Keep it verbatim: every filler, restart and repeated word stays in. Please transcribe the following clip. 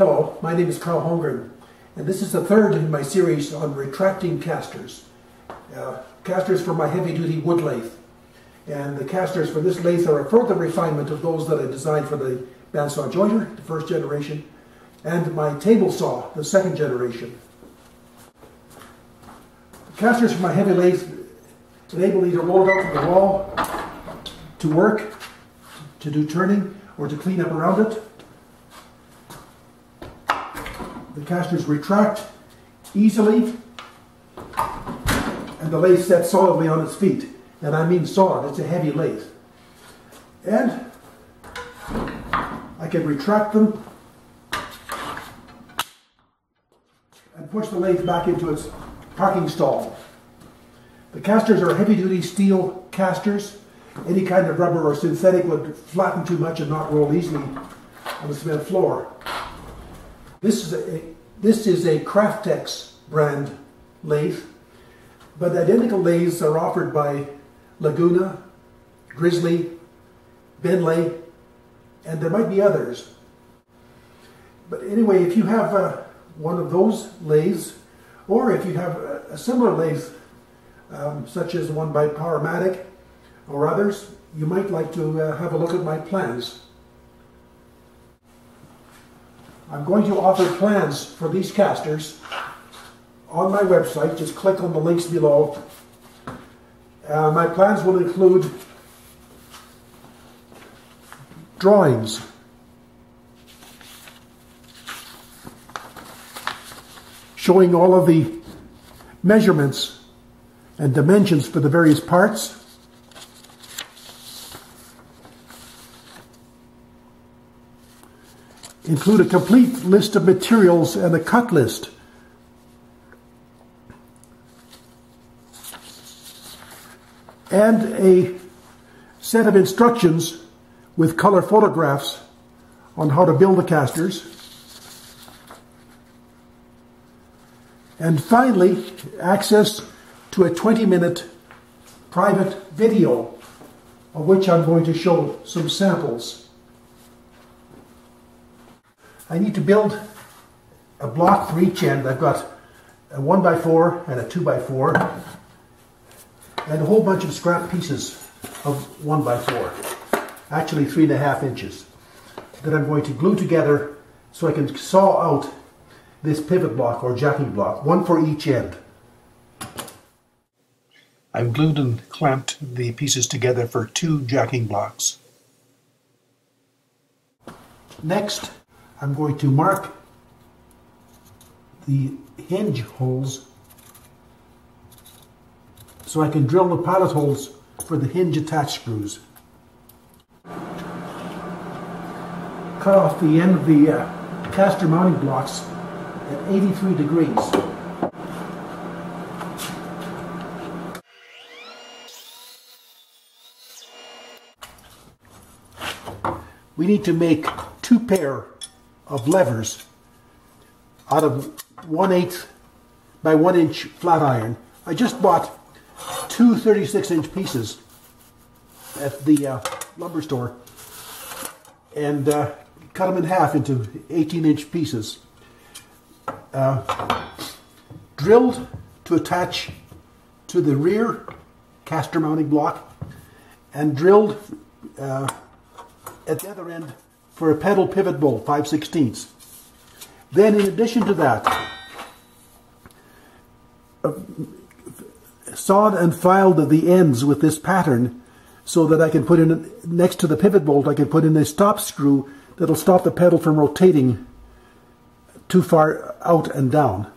Hello, my name is Carl Holmgren, and this is the third in my series on retracting casters. Uh, casters for my heavy-duty wood lathe. And the casters for this lathe are a further refinement of those that I designed for the bandsaw jointer, the first generation, and my table saw, the second generation. The casters for my heavy lathe enable me to roll it up from the wall, to work, to do turning, or to clean up around it. The casters retract easily, and the lathe sets solidly on its feet. And I mean solid, it's a heavy lathe. And I can retract them and push the lathe back into its parking stall. The casters are heavy-duty steel casters. Any kind of rubber or synthetic would flatten too much and not roll easily on the cement floor. This is a, this is a Craftex brand lathe, but identical lathes are offered by Laguna, Grizzly, Benley, and there might be others. But anyway, if you have uh, one of those lathes, or if you have a, a similar lathe, um, such as one by Powermatic or others, you might like to uh, have a look at my plans. I'm going to offer plans for these casters on my website. Just click on the links below. Uh, my plans will include drawings, showing all of the measurements and dimensions for the various parts, include a complete list of materials and a cut list. And a set of instructions with color photographs on how to build the casters. And finally, access to a twenty minute private video, of which I'm going to show some samples. I need to build a block for each end. I've got a one by four and a two by four and a whole bunch of scrap pieces of one by four, actually three and a half inches, that I'm going to glue together so I can saw out this pivot block or jacking block, one for each end. I've glued and clamped the pieces together for two jacking blocks. Next, I'm going to mark the hinge holes so I can drill the pilot holes for the hinge attach screws. Cut off the end of the uh, caster mounting blocks at eighty-three degrees. We need to make two pair of levers out of one eighth by one inch flat iron. I just bought two thirty-six inch pieces at the uh, lumber store and uh, cut them in half into eighteen inch pieces. Uh, drilled to attach to the rear caster mounting block and drilled uh, at the other end for a pedal pivot bolt, five sixteenths. Then in addition to that, uh, sawed and filed the ends with this pattern so that I can put in, next to the pivot bolt, I can put in a stop screw that'll stop the pedal from rotating too far out and down.